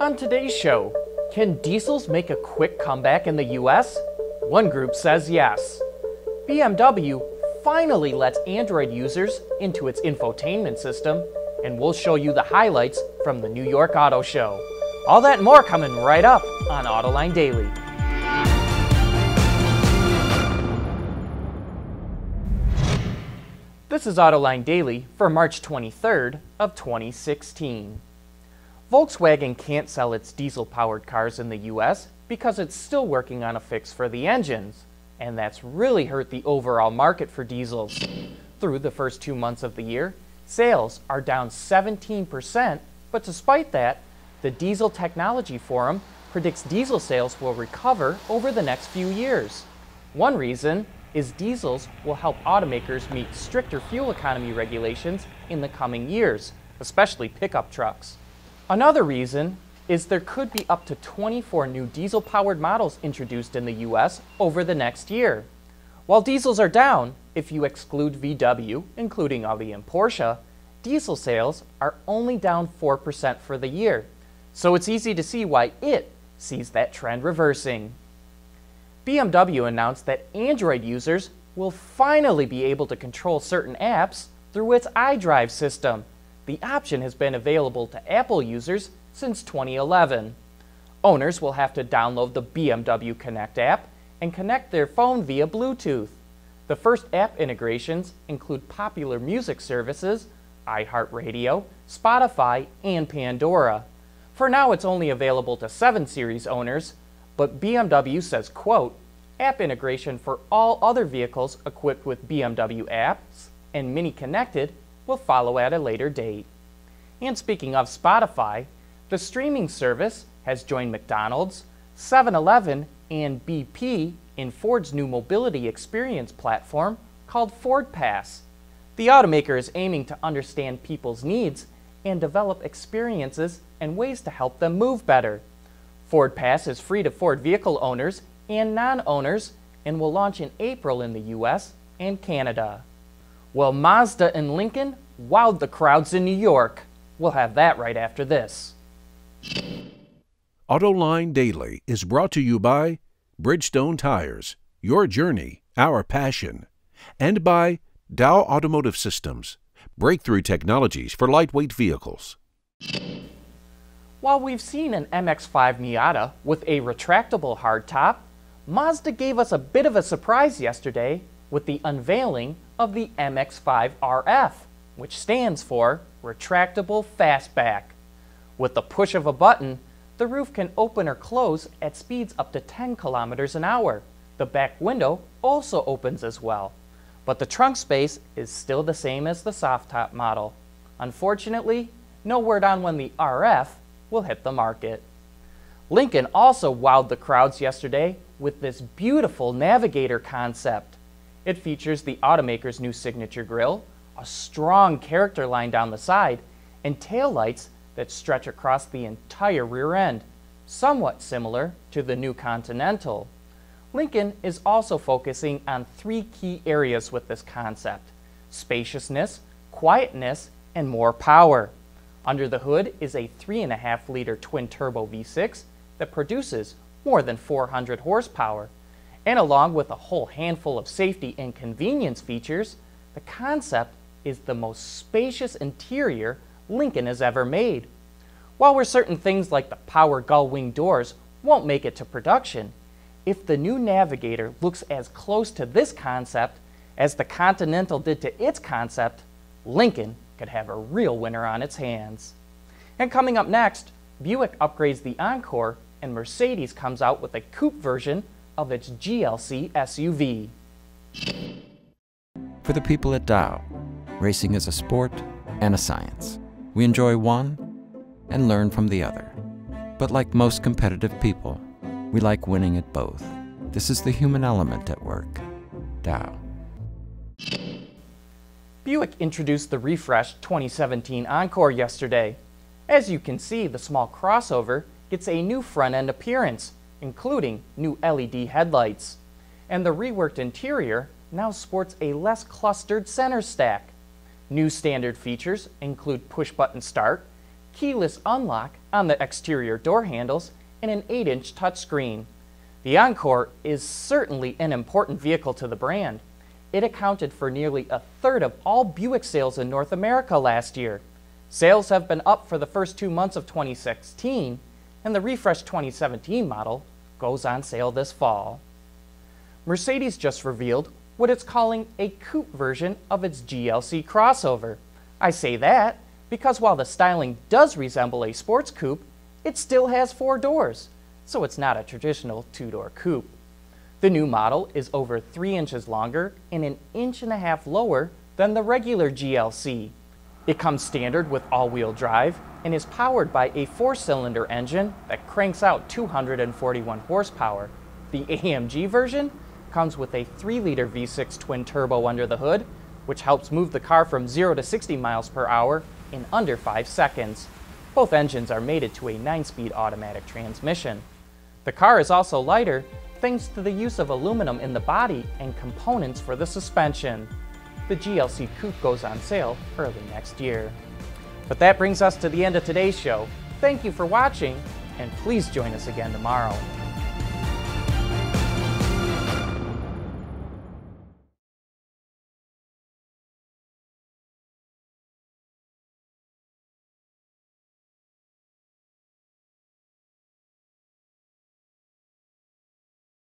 On today's show, can diesels make a quick comeback in the US? One group says yes. BMW finally lets Android users into its infotainment system, and we'll show you the highlights from the New York Auto Show. All that and more coming right up on Autoline Daily. This is Autoline Daily for March 23rd of 2016. Volkswagen can't sell its diesel-powered cars in the US because it's still working on a fix for the engines, and that's really hurt the overall market for diesels. Through the first 2 months of the year, sales are down 17%, but despite that, the Diesel Technology Forum predicts diesel sales will recover over the next few years. One reason is diesels will help automakers meet stricter fuel economy regulations in the coming years, especially pickup trucks. Another reason is there could be up to 24 new diesel-powered models introduced in the US over the next year. While diesels are down, if you exclude VW, including Audi and Porsche, diesel sales are only down 4% for the year. So it's easy to see why it sees that trend reversing. BMW announced that Android users will finally be able to control certain apps through its iDrive system. The option has been available to Apple users since 2011. Owners will have to download the BMW Connect app and connect their phone via Bluetooth. The first app integrations include popular music services, iHeartRadio, Spotify, and Pandora. For now, it's only available to 7 Series owners, but BMW says, quote, app integration for all other vehicles equipped with BMW apps and Mini Connected will follow at a later date. And speaking of Spotify, the streaming service has joined McDonald's, 7-Eleven, and BP in Ford's new mobility experience platform called FordPass. The automaker is aiming to understand people's needs and develop experiences and ways to help them move better. FordPass is free to Ford vehicle owners and non-owners and will launch in April in the US and Canada. Well, Mazda and Lincoln wowed the crowds in New York. We'll have that right after this. Autoline Daily is brought to you by Bridgestone Tires, your journey, our passion, and by Dow Automotive Systems, breakthrough technologies for lightweight vehicles. While we've seen an MX-5 Miata with a retractable hardtop, Mazda gave us a bit of a surprise yesterday with the unveiling of the MX-5 RF, which stands for Retractable Fastback. With the push of a button, the roof can open or close at speeds up to 10 kilometers an hour. The back window also opens as well, but the trunk space is still the same as the soft top model. Unfortunately, no word on when the RF will hit the market. Lincoln also wowed the crowds yesterday with this beautiful Navigator concept. It features the automaker's new signature grille, a strong character line down the side, and taillights that stretch across the entire rear end, somewhat similar to the new Continental. Lincoln is also focusing on 3 key areas with this concept: spaciousness, quietness, and more power. Under the hood is a 3.5-liter twin-turbo V6 that produces more than 400 horsepower. And along with a whole handful of safety and convenience features, the concept is the most spacious interior Lincoln has ever made. While we're certain things like the power gull wing doors won't make it to production, if the new Navigator looks as close to this concept as the Continental did to its concept, Lincoln could have a real winner on its hands. And coming up next, Buick upgrades the Encore and Mercedes comes out with a coupe version of its GLC SUV. For the people at Dow, racing is a sport and a science. We enjoy one and learn from the other. But like most competitive people, we like winning at both. This is the human element at work. Dow. Buick introduced the refreshed 2017 Encore yesterday. As you can see, the small crossover gets a new front-end appearance, including new LED headlights. And the reworked interior now sports a less clustered center stack. New standard features include push-button start, keyless unlock on the exterior door handles, and an 8-inch touchscreen. The Encore is certainly an important vehicle to the brand. It accounted for nearly a third of all Buick sales in North America last year. Sales have been up for the first 2 months of 2016, and the refreshed 2017 model goes on sale this fall. Mercedes just revealed what it's calling a coupe version of its GLC crossover. I say that because while the styling does resemble a sports coupe, it still has 4 doors, so it's not a traditional 2-door coupe. The new model is over 3 inches longer and 1.5 inches lower than the regular GLC. It comes standard with all-wheel drive and is powered by a 4-cylinder engine that cranks out 241 horsepower. The AMG version comes with a 3-liter V6 twin-turbo under the hood, which helps move the car from 0 to 60 miles per hour in under 5 seconds. Both engines are mated to a 9-speed automatic transmission. The car is also lighter, thanks to the use of aluminum in the body and components for the suspension. The GLC Coupe goes on sale early next year. But that brings us to the end of today's show. Thank you for watching, and please join us again tomorrow.